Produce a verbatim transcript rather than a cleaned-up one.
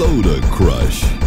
Soda Crush.